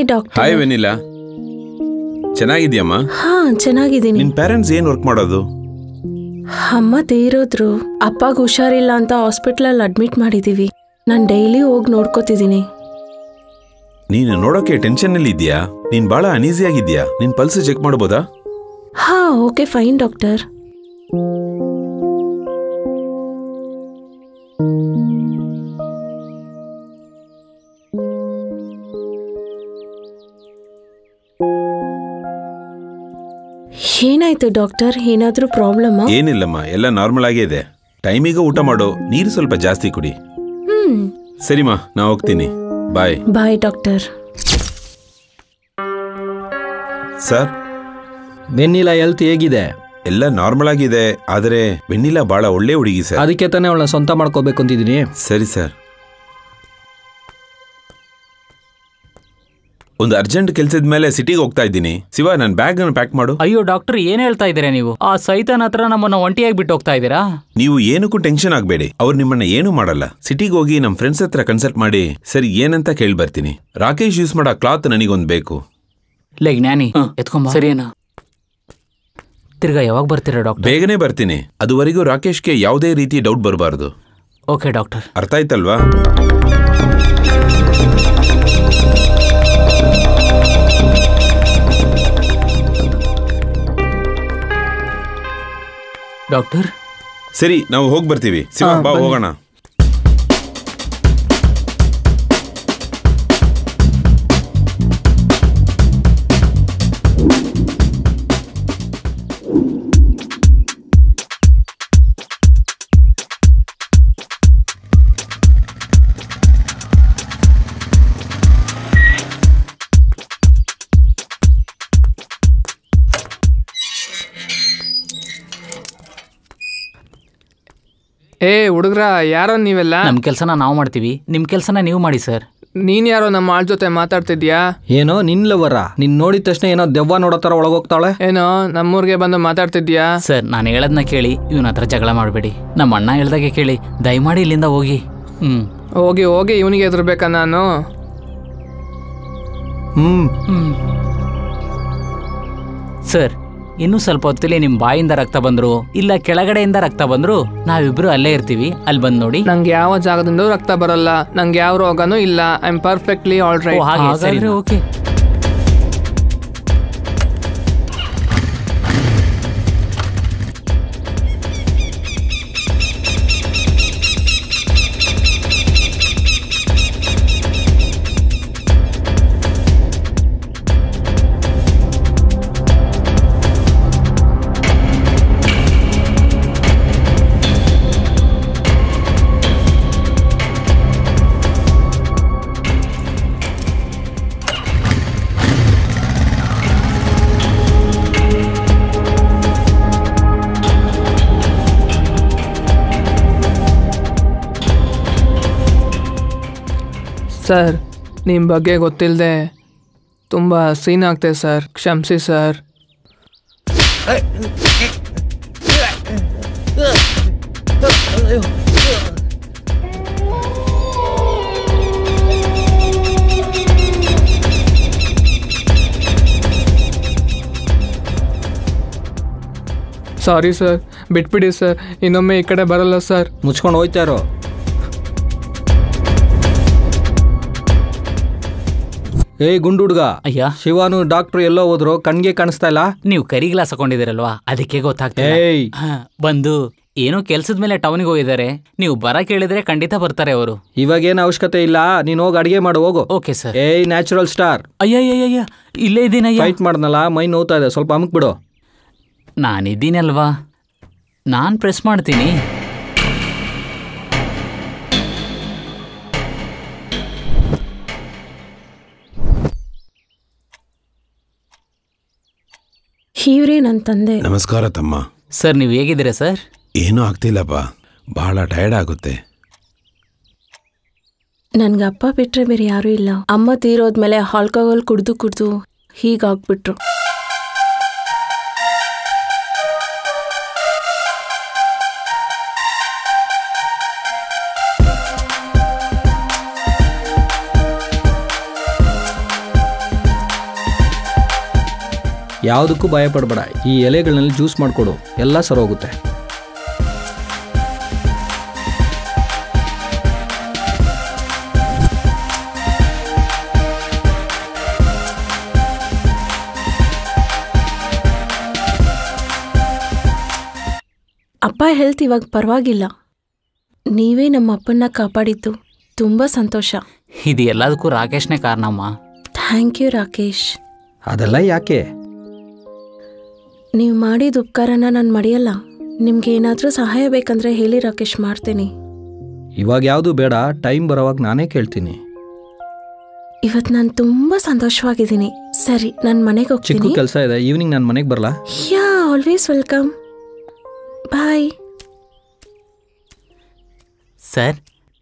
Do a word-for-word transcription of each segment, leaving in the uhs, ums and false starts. Hi, Doctor. Hi, Vanilla. Chennagidiyamma? Haan, chennagidini. Nin parents yen work madodu? Amma ತೀರಿದ್ರು. ಅಪ್ಪಗೆ ಹುಷಾರಿಲ್ಲ ಅಂತ hospital ಅಲ್ಲಿ admit ಮಾಡಿದೀವಿ. ನಾನು ಡೈಲಿ ಹೋಗಿ ನೋಡ್ಕೊತಿದೀನಿ. ನೀನು ನೋಡೋಕೆ ಟೆನ್ಷನ್ ಅಲ್ಲಿ ಇದೀಯಾ? ನೀನು ಬಹಳ ಅನೀಜಿ ಆಗಿದೀಯಾ? ನಿನ್ನ ಪಲ್ಸ್ ಚೆಕ್ ಮಾಡಬಹುದಾ? ಹಾ, ಓಕೆ ಫೈನ್ ಡಾಕ್ಟರ್. ಏನಾಯ್ತು ಡಾಕ್ಟರ್? ಏನಾದರೂ ಪ್ರಾಬ್ಲಮಾ? ಏನಿಲ್ಲಮ್ಮ, ಎಲ್ಲ ನಾರ್ಮಲ್ ಆಗಿದೆ. ಟೈಮಿಗೆ ಊಟ ಮಾಡೋ, ನೀರು ಸ್ವಲ್ಪ ಜಾಸ್ತಿ ಕುಡಿ. ಹ್ಮ್, ಸರಿಮಾ, ನಾನು ಹೋಗ್ತೀನಿ. Bye bye doctor. Sir, Vennila health ಹೇಗಿದೆ? ಎಲ್ಲ ನಾರ್ಮಲ್ ಆಗಿದೆ, ಆದರೆ ವೆನ್ನಿಲಾ ಬಹಳ ಒಳ್ಳೆ ಹುಡುಗಿ ಸರ್. ಅದಕ್ಕೆ ತಾನೇ ಅವಳನ್ನ ಸ್ವಂತ ಮಾಡ್ಕೋಬೇಕು ಅಂತಿದ್ದೀನಿ. ಸರಿ ಸರ್. ಒಂದು ಅರ್ಜೆಂಟ್ ಕೆಲಸದ ಮೇಲೆ ಸಿಟಿಗೆ ಹೋಗ್ತಾ ಇದ್ದೀನಿ. ಶಿವ, ನನ್ನ ಬ್ಯಾಗ್ ಪ್ಯಾಕ್ ಮಾಡು. ಅಯ್ಯೋ ಡಾಕ್ಟರ್, ಏನ್ ಹೇಳ್ತಾ ಇದ್ದೀರಾ ನೀವು? ಆ ಸೈತಾನ್ ಹತ್ರ ನಮ್ಮನ್ನ ಒಂಟಿಯಾಗಿ ಬಿಟ್ಟು ಹೋಗ್ತಾ ಇದ್ದೀರಾ ನೀವು. ಏನಕ್ಕೂ ಟೆನ್ಷನ್ ಆಗಬೇಡಿ, ಅವ್ರು ನಿಮ್ಮನ್ನ ಏನೂ ಮಾಡಲ್ಲ. ಸಿಟಿಗೆ ಹೋಗಿ ನಮ್ಮ ಫ್ರೆಂಡ್ಸ್ ಹತ್ರ ಕನ್ಸಲ್ಟ್ ಮಾಡಿ ಸರಿ ಏನಂತ ಕೇಳಿ ಬರ್ತೀನಿ. ರಾಕೇಶ್ ಯೂಸ್ ಮಾಡೋ ಕ್ಲಾತ್ ನನಗೊಂದು ಬೇಕು. ಲೇ ಜ್ಞಾನಿ, ಎತ್ಕೊಂಬ. ಸರಿನಾ? ತಿರ್ಗಾ ಯಾವಾಗ ಬರ್ತೀರಾ ಡಾಕ್ಟರ್? ಬೇಗನೆ ಬರ್ತೀನಿ. ಅದುವರೆಗೂ ರಾಕೇಶ್ಗೆ ಯಾವುದೇ ರೀತಿ ಡೌಟ್ ಬರಬಾರ್ದು. ಓಕೆ ಡಾಕ್ಟರ್, ಅರ್ಥ ಆಯ್ತಲ್ವಾ? ಡಾಕ್ಟರ್, ಸರಿ, ನಾವು ಹೋಗಿ ಬರ್ತೀವಿ. ಶಿವ, ಬಾ ಹೋಗೋಣ. ಏ ಹುಡುಗ್ರ, ಯಾರೋ ನೀವೆಲ್ಲ? ನಮ್ಮ ಕೆಲಸನ ನಾವು ಮಾಡ್ತೀವಿ, ನಿಮ್ಮ ಕೆಲಸನ ನೀವು ಮಾಡಿ ಸರ್. ನೀನು ಯಾರೋ ನಮ್ಮ ಆಳ್ ಜೊತೆ ಮಾತಾಡ್ತಿದ್ಯಾ? ಏನೋ ನಿನ್ನವರ, ನಿನ್ನ ನೋಡಿದ ತಕ್ಷಣ ಏನೋ ದೆವ್ವ ನೋಡೋ ಥರ ಒಳಗೋಗ್ತಾಳೆ. ಏನೋ ನಮ್ಮೂರಿಗೆ ಬಂದು ಮಾತಾಡ್ತಿದ್ಯಾ? ಸರ್, ನಾನು ಹೇಳೋದನ್ನ ಕೇಳಿ, ಇವನ ಹತ್ರ ಜಗಳ ಮಾಡಬೇಡಿ. ನಮ್ಮ ಅಣ್ಣ ಹೇಳ್ದಾಗೆ ಕೇಳಿ, ದಯಮಾಡಿ ಇಲ್ಲಿಂದ ಹೋಗಿ. ಹ್ಞೂ, ಹೋಗಿ ಹೋಗಿ ಇವನಿಗೆ ಹೆದರ್ಬೇಕಾ ನಾನು? ಹ್ಞೂ ಹ್ಞೂ ಸರ್, ಇನ್ನೂ ಸ್ವಲ್ಪ ಹೊತ್ತಲ್ಲಿ ನಿಮ್ಮ ಬಾಯಿಂದ ರಕ್ತ ಬಂದ್ರು ಇಲ್ಲ ಕೆಳಗಡೆಯಿಂದ ರಕ್ತ ಬಂದ್ರು ನಾವಿಬ್ರು ಅಲ್ಲೇ ಇರ್ತೀವಿ. ಅಲ್ಲಿ ಬಂದು ನೋಡಿ. ನಂಗೆ ಯಾವ ಜಾಗದಿಂದ ರಕ್ತ ಬರಲ್ಲ, ನಂಗೆ ಯಾವ ರೋಗನೂ ಇಲ್ಲ. I am perfectly all right. ಹಾಗಾದ್ರೆ ಓಕೆ. ಸರ್, ನಿಮ್ಮ ಬಗ್ಗೆ ಗೊತ್ತಿಲ್ಲದೆ ತುಂಬ ಸೀನ್ ಆಗ್ತದೆ ಸರ್, ಕ್ಷಮಿಸಿ ಸರ್. ಸಾರಿ ಸರ್, ಬಿಟ್ಬಿಡಿ ಸರ್, ಇನ್ನೊಮ್ಮೆ ಈ ಕಡೆ ಬರಲ್ಲ ಸರ್. ಮುಚ್ಕೊಂಡು ಹೋಯ್ತಾರೋ? ಏ ಗುಂಡು ಹುಡುಗ, ಅಯ್ಯ ಶಿವಾನು ಡಾಕ್ಟರ್ ಎಲ್ಲೋ ಹೋದ್ರು, ಕಣ್ಗೆ ಕಾಣಿಸ್ತಾ ಇಲ್ಲ. ನೀವು ಕರಿ ಗ್ಲಾಸ್ ಹಾಕೊಂಡಿದಿರಲ್ವಾ, ಅದಕ್ಕೆ ಗೊತ್ತಾಗ್ತದೆ. ಬಂದು ಏನೋ ಕೆಲ್ಸದ ಮೇಲೆ ಟೌನ್ಗೆ ಹೋಗಿದ್ದಾರೆ, ನೀವು ಬರ ಕೇಳಿದ್ರೆ ಖಂಡಿತ ಬರ್ತಾರೆ ಅವರು. ಇವಾಗೇನು ಅವಶ್ಯಕತೆ ಇಲ್ಲ, ನೀನು ಹೋಗಿ ಅಡಿಗೆ ಮಾಡು, ಹೋಗು. Okay sir. ಏಯ್ ನ್ಯಾಚುರಲ್ ಸ್ಟಾರ್, ಅಯ್ಯ ಇಲ್ಲೇ ಇದ್ದೀನಿ. ಫೈಟ್ ಮಾಡ್ನಲ್ಲ, ಮೈ ನೋತಾ ಇದೆ, ಸ್ವಲ್ಪ ಅಮಕ್ ಬಿಡು. ನಾನಿದ್ದೀನಲ್ವಾ, ನಾನು ಪ್ರೆಸ್ ಮಾಡ್ತೀನಿ. ಹೀವ್ರೇ ನನ್ನ ತಂದೆ. ನಮಸ್ಕಾರ ತಮ್ಮ. ಸರ್, ನೀವು ಹೇಗಿದ್ದೀರಾ ಸರ್? ಏನೂ ಆಗ್ತಿಲ್ಲಪ್ಪ, ಬಹಳ ಟಯರ್ಡ್ ಆಗುತ್ತೆ. ನನಗೆ ಅಪ್ಪ ಬಿಟ್ಟರೆ ಬೇರೆ ಯಾರೂ ಇಲ್ಲ. ಅಮ್ಮ ತೀರೋದ್ಮೇಲೆ ಆಲ್ಕೋಹಾಲ್ ಕುಡಿದು ಕುಡಿದು ಹೀಗಾಗ್ಬಿಟ್ರು. ಯಾವುದಕ್ಕೂ ಭಯಪಡಬೇಡ. ಈ ಎಲೆಗಳಲ್ಲಿ ಜ್ಯೂಸ್ ಮಾಡಿಕೊಡು, ಎಲ್ಲ ಸರೋಗುತ್ತೆ. ಅಪ್ಪ ಹೆಲ್ತ್ ಇವಾಗ ಪರವಾಗಿಲ್ಲ. ನೀವೇ ನಮ್ಮ ಅಪ್ಪನ್ನ ಕಾಪಾಡಿದ್ದು, ತುಂಬ ಸಂತೋಷ. ಇದು ಎಲ್ಲದಕ್ಕೂ ರಾಕೇಶ್ನೇ ಕಾರಣಮ್ಮ. Thank you Rakesh. ಅದೆಲ್ಲ ಯಾಕೆ? ನೀವು ಮಾಡಿದ ಉಪಕಾರನ ನಾನು ಮರೆಯಲ್ಲ. ನಿಮ್ಗೆ ಏನಾದರೂ ಸಹಾಯ ಬೇಕಂದ್ರೆ ಹೇಳಿ ರಾಕೇಶ್, ಮಾಡ್ತೀನಿ. ಇವಾಗ ಯಾವುದು ಬೇಡ, ಟೈಮ್ ಬರೋವಾಗ ನಾನೇ ಕೇಳ್ತೀನಿ. ಇವತ್ತು ನಾನು ತುಂಬ ಸಂತೋಷವಾಗಿದ್ದೀನಿ. ಸರಿ, ನಾನು ಮನೆಗೆ ಹೋಗ್ತೀನಿ, ಚಿಕ್ಕ ಕೆಲಸ ಇದೆ. ಈವ್ನಿಂಗ್ ನಾನು ಮನೆಗೆ ಬರಲಾ? Yeah, always welcome. Bye. Sir,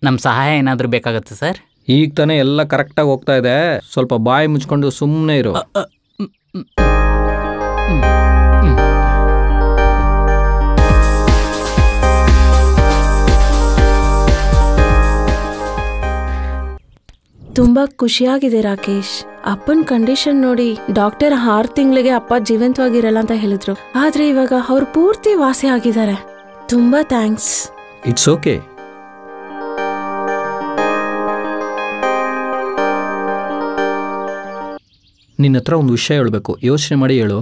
ನಮ್ಮ ಸಹಾಯ ಏನಾದರೂ ಬೇಕಾಗುತ್ತೆ ಸರ್? ಈಗ ತಾನೇ ಎಲ್ಲ ಕರೆಕ್ಟಾಗಿ ಹೋಗ್ತಾ ಇದೆ, ಸ್ವಲ್ಪ ಬಾಯಿ ಮುಚ್ಕೊಂಡು ಸುಮ್ಮನೆ ಇರು. ತುಂಬ ಖುಷಿಯಾಗಿದೆ ರಾಕೇಶ್. ಅಪ್ಪನ ಕಂಡೀಷನ್ ನೋಡಿ ಡಾಕ್ಟರ್ ಆರು ತಿಂಗಳಿಗೆ ಅಪ್ಪ ಜೀವಂತವಾಗಿರಲ್ಲ ಅಂತ ಹೇಳಿದ್ರು, ಆದ್ರೆ ಇವಾಗ ಅವ್ರು ಪೂರ್ತಿ ವಾಸಿ ಆಗಿದ್ದಾರೆ. ತುಂಬಾ ಥ್ಯಾಂಕ್ಸ್. It's okay. ನಿನ್ನ ಹತ್ರ ಒಂದು ವಿಷಯ ಹೇಳಬೇಕು, ಯೋಚನೆ ಮಾಡಿ ಹೇಳು.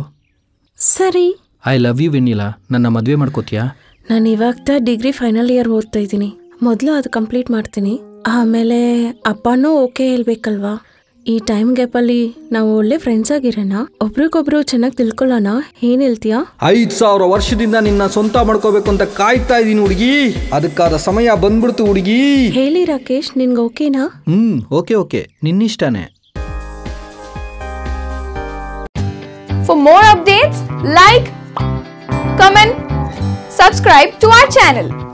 ಸರಿ. ಐ ಲವ್ ಯು ವೆನಿಲಾ, ನನ್ನ ಮದುವೆ ಮಾಡ್ಕೋತೀಯಾ? ನಾನು ಇವಾಗ ಡಿಗ್ರಿ ಫೈನಲ್ ಇಯರ್ ಓದ್ತಾ ಇದ್ದೀನಿ. ಮೊದಲು ಅದು ಕಂಪ್ಲೀಟ್ ಮಾಡ್ತೀನಿ, ಆಮೇಲೆ ಅಪ್ಪನೂ ಓಕೆ ಹೇಳ್ಬೇಕಲ್ವಾ. ಈ ಟೈಮ್ ಗ್ಯಾಪಲ್ಲಿ ನಾವು ಒಳ್ಳೆ ಫ್ರೆಂಡ್ಸ್ ಆಗಿರೋಣ, ಒಬ್ರಿಗೊಬ್ರು ಚೆನ್ನಾಗಿ ತಿಳ್ಕೊಳ್ಳೋಣ. ಏನ್ ಹೇಳ್ತೀಯಾ? ಐದ್ ಸಾವಿರ ವರ್ಷದಿಂದ ನಿನ್ನ ಸ್ವಂತ ಮಾಡ್ಕೋಬೇಕು ಅಂತ ಕಾಯ್ತಾ ಇದೀನಿ ಹುಡುಗಿ, ಅದಕ್ಕಾದ ಸಮಯ ಬಂದ್ಬಿಡ್ತು ಹುಡುಗಿ. ಹೇಳಿ ರಾಕೇಶ್, ನಿನ್ಗೆ ಓಕೆನಾ? ಹ್ಮ್, ಓಕೆ ಓಕೆ, ನಿನ್ನಿಷ್ಟಾನೆ. For more updates, like, comment, subscribe to our channel.